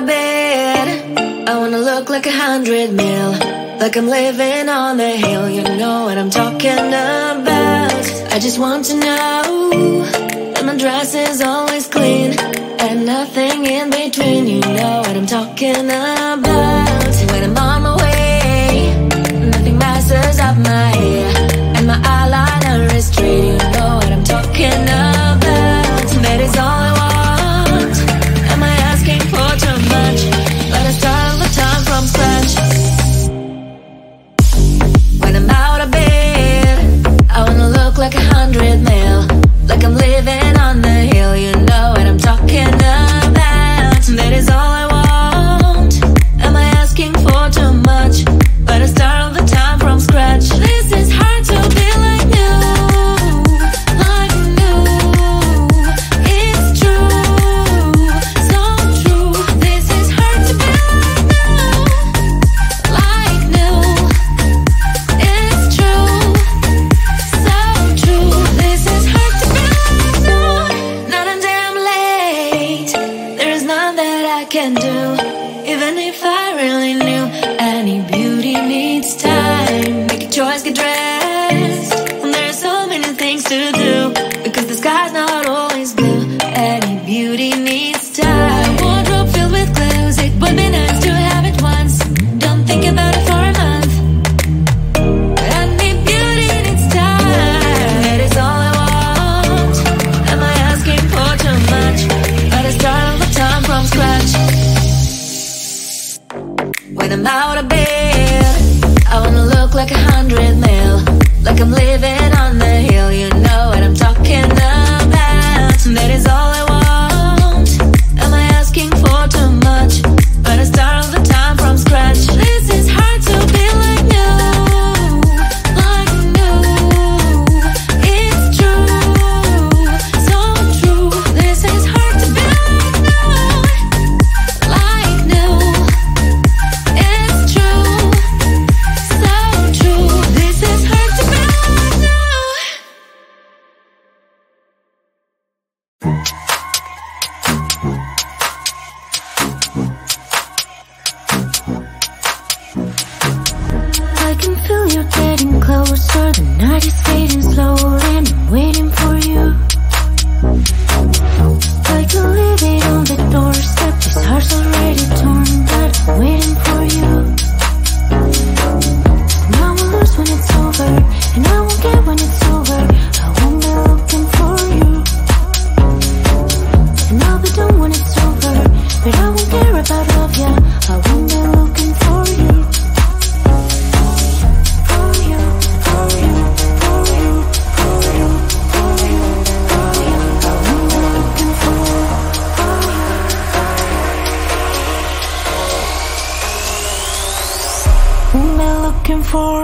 my bed. I wanna look like 100 mil, like I'm living on the hill. You know what I'm talking about. I just want to know that my dress is always clean and nothing in between. You know what I'm talking about. When I'm on my way, nothing messes up my hair, and my eyeliner is straight. You know what I'm talking about. That is all I want. Like 100 mil, like I'm living on the hill. You know what I'm talking about. That is all I want. Am I asking for too much? But I start all the time from scratch. This is hard to be like you. I know it's true, so true. This is hard to be like you. It's true. Can do, even if I really knew. Any beauty needs time. Make a choice, get dressed, and there's so many things to do, because the sky's not always blue. Any beauty needs time. My wardrobe filled with clothes, it would be nice to have it once. Don't think about it for a month. Any beauty needs time. That is all I want. Am I asking for too much? But I start all the time from scratch. When I'm out of bed, I wanna look like 100 mil, like I'm living on the hill. You know what I'm talking about. That is all I want. Am I asking for too much? But I start all the time from scratch. This is hard to be like you. I know it's true, so true. This is hard to be like you. It's true, so true. This is hard to be like now. I can feel you getting closer. The night is fading slow, and I'm waiting for you. I can leave it on the doorstep. This heart's already torn, but I'm waiting for you. And I will lose when it's over, and I won't get when it's over. I won't be looking for you, and I'll be done when it's over. But I won't care about love, yeah. I won't be looking for you. For you, for you, for you, for you, for you, for you. I won't be looking for you. Whom am I looking for?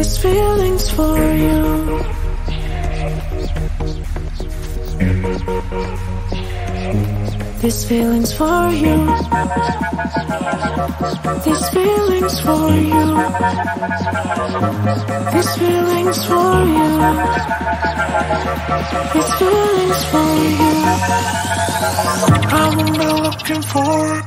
his feelings for you. These feelings for you. These feelings for you. These feelings for you. These feelings for you. I'm not looking for it.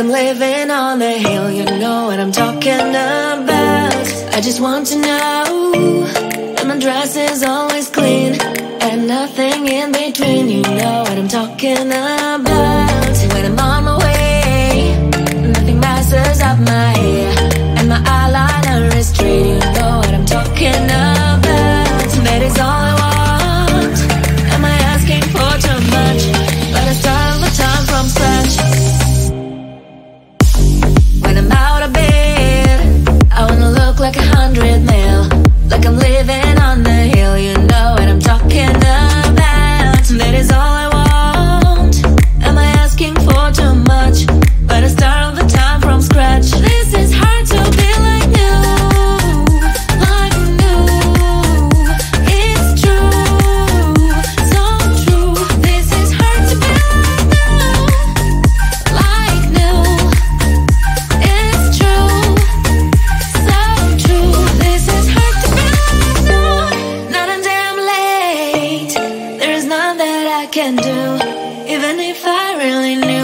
I'm living on the hill, you know what I'm talking about. I just want to know that my dress is always clean and nothing in between. You know what I'm talking about. When I'm on my way, nothing messes up my hair and my eyeliner is straight. You know what I'm talking about. That is all I want. Am I asking for too much? But I start the time from scratch. Like 100 mil, like I'm living on the hill. You know what I'm talking about. That is all I want. Am I asking for too much? But I start all the time from scratch. This is hard to be like new, like new. It's true, so true. This is hard to be like new, it's true. Can do, even if I really knew.